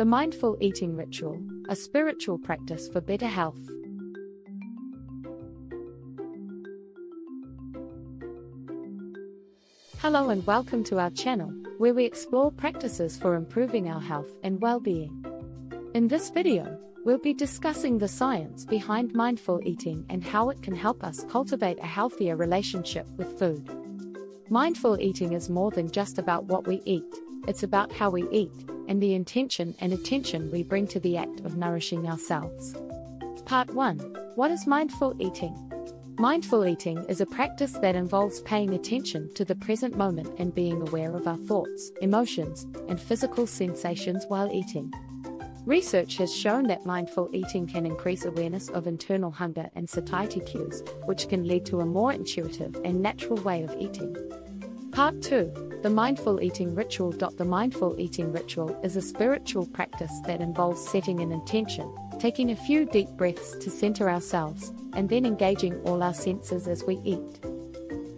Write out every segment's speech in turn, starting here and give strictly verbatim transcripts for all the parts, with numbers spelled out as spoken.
The Mindful Eating Ritual, a spiritual practice for better health. Hello and welcome to our channel, where we explore practices for improving our health and well-being. In this video, we'll be discussing the science behind mindful eating and how it can help us cultivate a healthier relationship with food. Mindful eating is more than just about what we eat, it's about how we eat, and the intention and attention we bring to the act of nourishing ourselves. Part one. What is mindful eating? Mindful eating is a practice that involves paying attention to the present moment and being aware of our thoughts, emotions, and physical sensations while eating. Research has shown that mindful eating can increase awareness of internal hunger and satiety cues, which can lead to a more intuitive and natural way of eating. Part two. The Mindful Eating Ritual. The mindful eating ritual is a spiritual practice that involves setting an intention, taking a few deep breaths to center ourselves, and then engaging all our senses as we eat.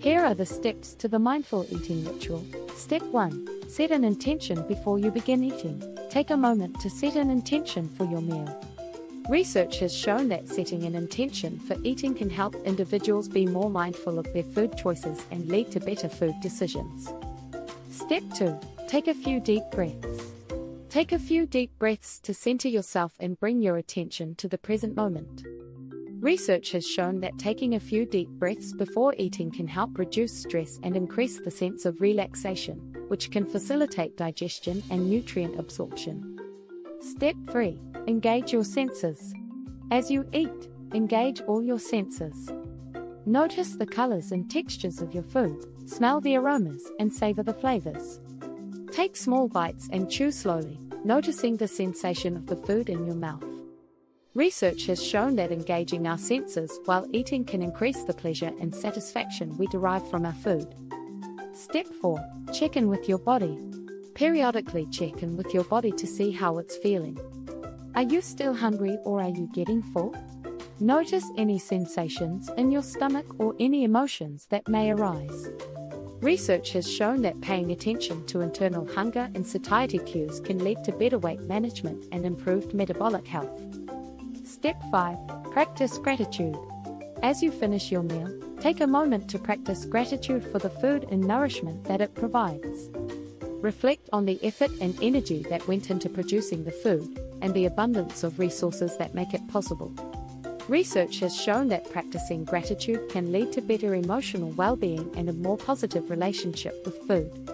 Here are the steps to the mindful eating ritual. Step one. Set an intention before you begin eating. Take a moment to set an intention for your meal. Research has shown that setting an intention for eating can help individuals be more mindful of their food choices and lead to better food decisions. Step two. Take a few deep breaths. Take a few deep breaths to center yourself and bring your attention to the present moment. Research has shown that taking a few deep breaths before eating can help reduce stress and increase the sense of relaxation, which can facilitate digestion and nutrient absorption. Step three. Engage your senses. As you eat, engage all your senses. Notice the colors and textures of your food, smell the aromas, and savor the flavors. Take small bites and chew slowly, noticing the sensation of the food in your mouth. Research has shown that engaging our senses while eating can increase the pleasure and satisfaction we derive from our food. Step four. Check in with your body. Periodically check in with your body to see how it's feeling. Are you still hungry or are you getting full? Notice any sensations in your stomach or any emotions that may arise. Research has shown that paying attention to internal hunger and satiety cues can lead to better weight management and improved metabolic health. Step five. Practice gratitude. As you finish your meal, take a moment to practice gratitude for the food and nourishment that it provides. Reflect on the effort and energy that went into producing the food, and the abundance of resources that make it possible. Research has shown that practicing gratitude can lead to better emotional well-being and a more positive relationship with food.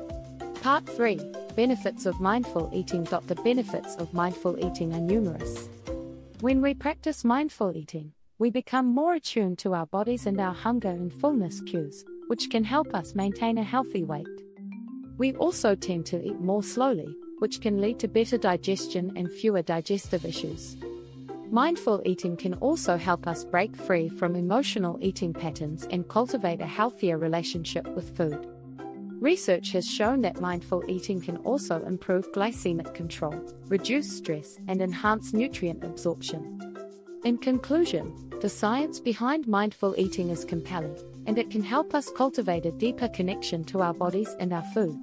Part three. Benefits of mindful eating. The benefits of mindful eating are numerous. When we practice mindful eating, we become more attuned to our bodies and our hunger and fullness cues, which can help us maintain a healthy weight. We also tend to eat more slowly, which can lead to better digestion and fewer digestive issues. Mindful eating can also help us break free from emotional eating patterns and cultivate a healthier relationship with food. Research has shown that mindful eating can also improve glycemic control, reduce stress, and enhance nutrient absorption. In conclusion, the science behind mindful eating is compelling, and it can help us cultivate a deeper connection to our bodies and our food.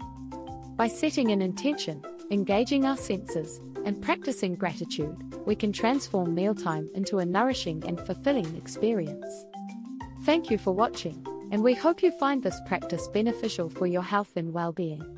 By setting an intention, engaging our senses, and practicing gratitude, we can transform mealtime into a nourishing and fulfilling experience. Thank you for watching, and we hope you find this practice beneficial for your health and well-being.